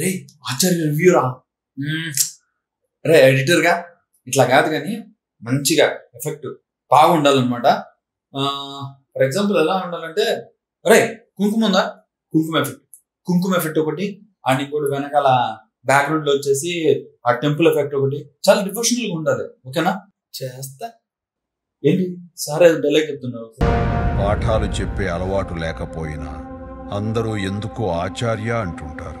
Ray, Acharya review ra. Ray, editor ga. Itla gaad ga niya. Manchiga effect. Power undalan mata. For example, alla undalante. Ray, kumkum unda. Kumkum effect. Kumkum effect okati. Ani kodu venakala background lo chesi. A temple effect okati. Chala devotional undale. Okay na? Chesta. Enti. Sare dalay kiptuna. Paathalu cheppe alavatu lekapoyina. అందరూ ఎందుకు ఆచార్య అంటుంటారు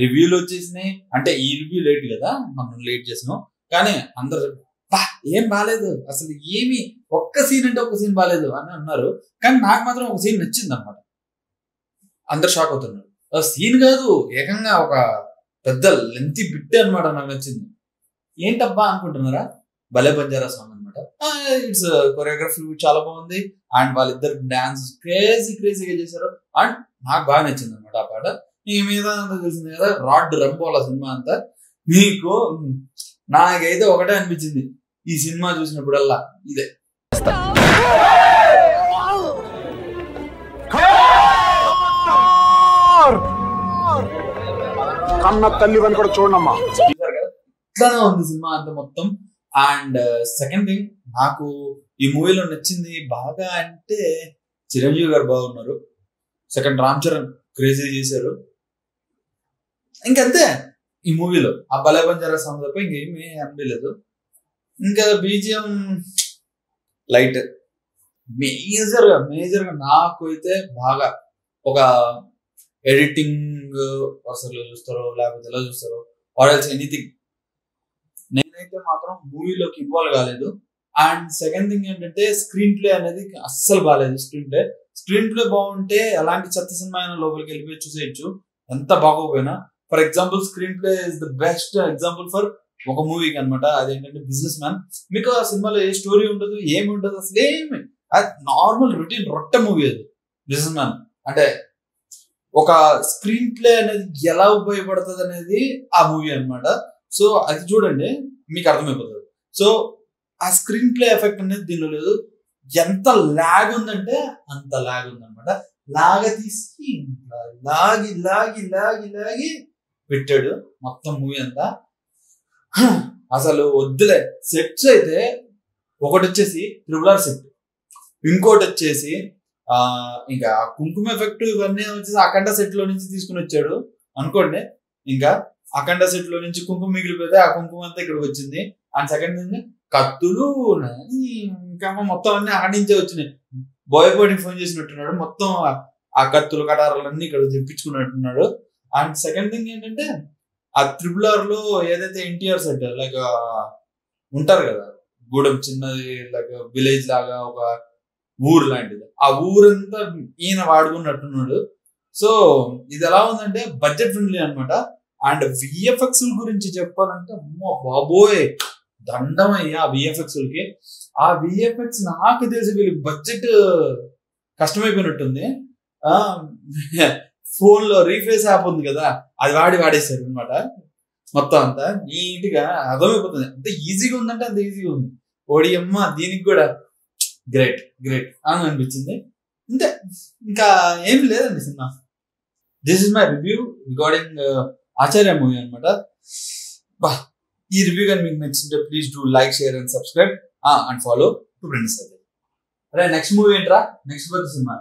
రివ్యూలు వచ్చేసినాయి అంటే ఈ review late కదా మనం late చేసినాం కానీ అందరు ఏం బాగాలేదు అసలు ఏమి ఒక్క సీన్ అంటే ఒక సీన్ బాగాలేదు అని అన్నారు కానీ నాకు మాత్రం ఒక సీన్ నచ్చింది అనమాట అందరు షాక్ అవుతున్నారు ఆ సీన్ కాదు ఏకంగా ఒక పెద్ద లెంతి బిట్టే అనమాట నాకు నచ్చింది ఏంటబ్బా అనుకుంటున్నారా భలే బంజారా సాంగ్ అనమాట ఇట్స్ కొరియోగ్రఫీ చాలా బాగుంది అండ్ వాళ్ళిద్దరు డాన్స్ క్రేజీ క్రేజీగా చేశారు అండ్ నాకు బాగా నచ్చింది అనమాట ఆ పాట నీ మీద అంతా తెలిసింది కదా రాడ్ రంపోలా సినిమా అంతా నీకు నాకైతే ఒకటే అనిపించింది ఈ సినిమా చూసినప్పుడల్లా ఇదే కన్న తల్లి అని కూడా చూడమ్మా ఇట్లానే ఉంది సినిమా అంతా మొత్తం అండ్ సెకండ్ థింగ్ నాకు ఈ మూవీలో నచ్చింది బాగా అంటే చిరంజీవి గారు బాగున్నారు సెకండ్ రామ్ చరణ్ క్రేజీ చేశారు ఇంకంతే ఈ మూవీలో ఆ భలే బంజారా సాంగ్ తప్ప ఇంకేమీ అనిపించలేదు ఇంకా బీజిఎం లైట్ మేజర్గా నాకు అయితే బాగా ఒక ఎడిటింగ్ అసలు చూస్తారో లేకపోతే ఎలా చూస్తారో ఆర్ ఎల్స్ ఎనీథింగ్ నేనైతే మాత్రం మూవీలోకి ఇన్వాల్వ్ కాలేదు అండ్ సెకండ్ థింగ్ ఏంటంటే స్క్రీన్ ప్లే అనేది అస్సలు బాగాలేదు స్క్రీన్ ప్లే బాగుంటే అలాంటి చెత్త సినిమా అయినా లోపలికి వెళ్ళిపోయి చూసేయచ్చు ఎంత బాగోపోయినా for example screenplay is the best example for ఒక మూవీకి అనమాట అదేంటంటే బిజినెస్ మ్యాన్ మీకు ఆ సినిమాలో ఏ స్టోరీ ఉండదు ఏమి ఉండదు అసలు ఏమి అది నార్మల్ రొటీన్ రొట్టె మూవీ అది బిజినెస్ మ్యాన్ అంటే ఒక స్క్రీన్ ప్లే అనేది ఎలా ఉపయోగపడుతుంది అనేది ఆ మూవీ అనమాట సో అది చూడండి మీకు అర్థమైపోతుంది సో ఆ స్క్రీన్ ప్లే ఎఫెక్ట్ అనేది దీనిలో లేదు ఎంత లాగ్ ఉందంటే అంత లాగ్ ఉందన్నమాట లాగ తీసి లాగి లాగి లాగి లాగి పెట్టాడు మొత్తం మూవీ అంతా అసలు వద్దులే సెట్స్ అయితే ఒకటి వచ్చేసి త్రిబుల్ ఆర్ సెట్ ఇంకోటి వచ్చేసి ఇంకా కుంకుమ ఎఫెక్ట్ ఇవన్నీ వచ్చేసి అఖండ సెట్లో నుంచి తీసుకుని వచ్చాడు అనుకోండి ఇంకా అఖండ సెట్లో నుంచి కుంకుమ మిగిలిపోతే ఆ కుంకుమ అంతా ఇక్కడికి వచ్చింది అండ్ సెకండ్ థింగ్ కత్తులు ఇంకా మొత్తం అన్ని అక్కడి నుంచే వచ్చినాయి బోయపాటికి ఫోన్ చేసినట్టున్నాడు మొత్తం ఆ కత్తులు కటారాలన్నీ ఇక్కడ తెప్పించుకున్నట్టున్నాడు అండ్ సెకండ్ థింగ్ ఏంటంటే ఆ త్రిబుల్ ఆర్ లో ఏదైతే ఎన్టీఆర్ సెట్ లైక్ ఉంటారు కదా గూడెం చిన్నది లైక్ విలేజ్ లాగా ఒక ఊరు లాంటిది ఆ ఊరంతా ఈయన వాడుకున్నట్టున్నాడు సో ఇది ఎలా ఉందంటే బడ్జెట్ ఫ్రెండ్లీ అనమాట అండ్ విఎఫ్ఎక్స్ గురించి చెప్పాలంటే అమ్మో బాబోయ్ దండమయ్య ఆ విఎఫ్ఎక్స్లకి ఆ విఎఫ్ఎక్స్ నాకు తెలిసి వీళ్ళకి బడ్జెట్ కష్టమైపోయినట్టుంది ఫోన్లో రీఫేస్ యాప్ ఉంది కదా అది వాడేసారు అనమాట మొత్తం అంతా నీట్గా అర్థమైపోతుంది అంత ఈజీగా ఉందంటే అంత ఈజీగా ఉంది ఓడియమ్మ దీనికి కూడా గ్రేట్ గ్రేట్ అని అనిపించింది అంతే ఇంకా ఏం లేదండి సినిమా this is my review regarding Acharya movie అనమాట బా ఈ రివ్యూ కానీ మీకు నచ్చింటే please do like share and subscribe and follow టు ఫ్రెండ్స్ అరే నెక్స్ట్ మూవీ ఏంట్రా నెక్స్ట్ సినిమా